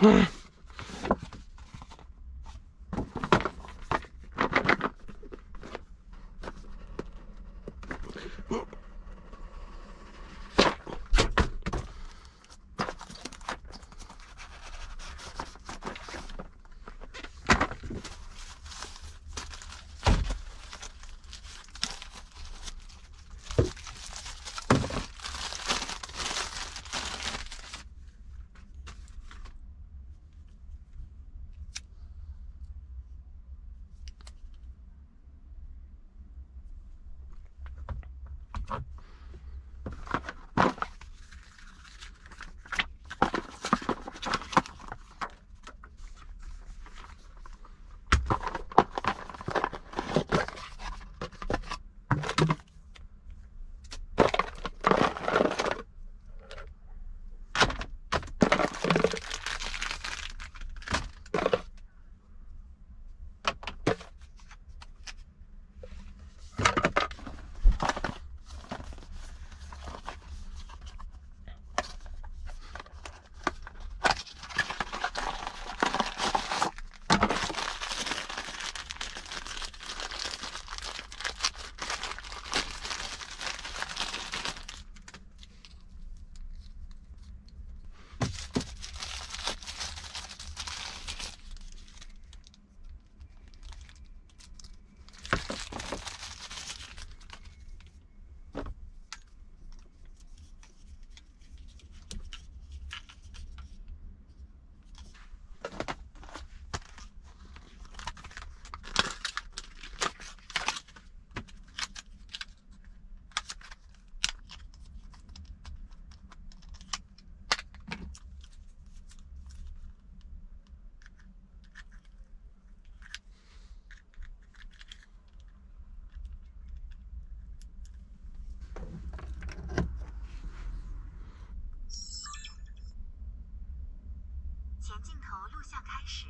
前镜头录像开始。